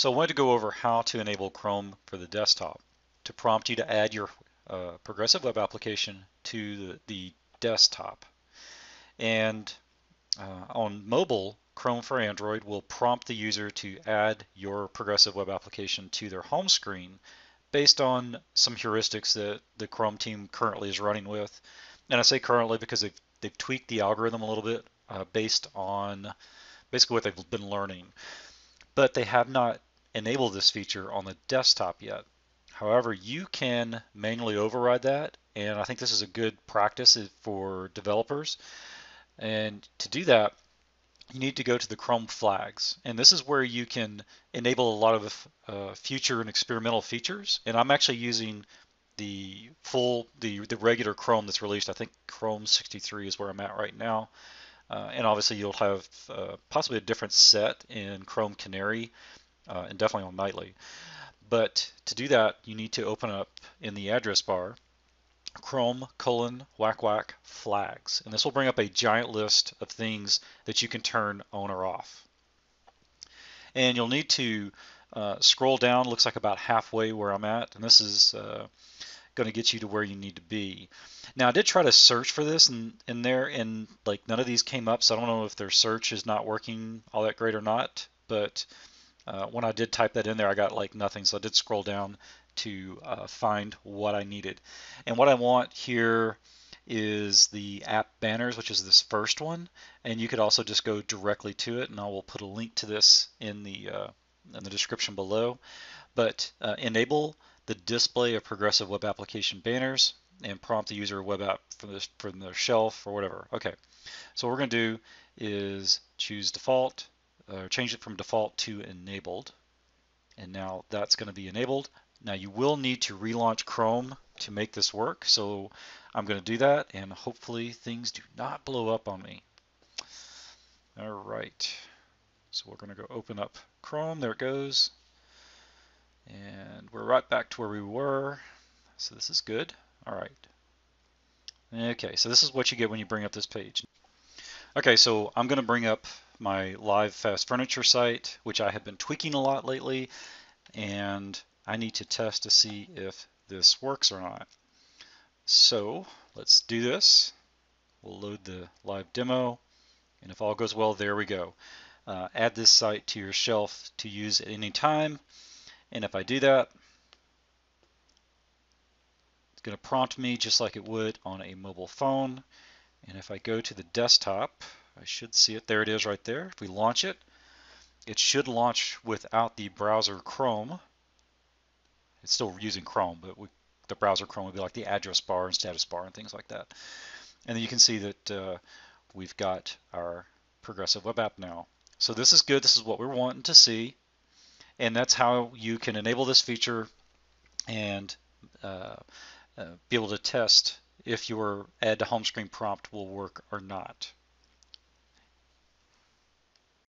So I wanted to go over how to enable Chrome for the desktop to prompt you to add your progressive web application to the desktop. And on mobile, Chrome for Android will prompt the user to add your progressive web application to their home screen based on some heuristics that the Chrome team currently is running with. And I say currently because they've tweaked the algorithm a little bit based on basically what they've been learning. But they have not enabled this feature on the desktop yet. However, you can manually override that, and I think this is a good practice for developers. And to do that, you need to go to the Chrome flags, and this is where you can enable a lot of future and experimental features. And I'm actually using the full, the regular Chrome that's released. I think Chrome 63 is where I'm at right now. And obviously you'll have possibly a different set in Chrome Canary and definitely on Nightly. But to do that, you need to open up in the address bar Chrome:/whack-whack-flags, and this will bring up a giant list of things that you can turn on or off. And you'll need to scroll down, looks like about halfway where I'm at, and this is going to get you to where you need to be. Now I did try to search for this in there, and like none of these came up, so I don't know if their search is not working all that great or not, but when I did type that in there, I got like nothing, so I did scroll down to find what I needed. And what I want here is the app banners, which is this first one, and you could also just go directly to it, and I will put a link to this in the description below. But enable the display of progressive web application banners and prompt the user web app from their shelf or whatever. Okay, so what we're going to do is choose default, or change it from default to enabled, and now that's going to be enabled. Now you will need to relaunch Chrome to make this work, so I'm going to do that, and hopefully things do not blow up on me. All right, so we're going to go open up Chrome. There it goes, and we're right back to where we were, so this is good. All right, okay, so this is what you get when you bring up this page. Okay, so I'm going to bring up my Live Fast Furniture site, which I have been tweaking a lot lately, and I need to test to see if this works or not. So let's do this. We'll load the live demo, and if all goes well, there we go. Add this site to your shelf to use at any time, and if I do that, it's going to prompt me just like it would on a mobile phone. And if I go to the desktop, I should see it. There it is right there. If we launch it, it should launch without the browser Chrome. It's still using Chrome, but the browser Chrome would be like the address bar and status bar and things like that. And then you can see that we've got our progressive web app now. So this is good. This is what we're wanting to see. And that's how you can enable this feature and be able to test if your add to home screen prompt will work or not.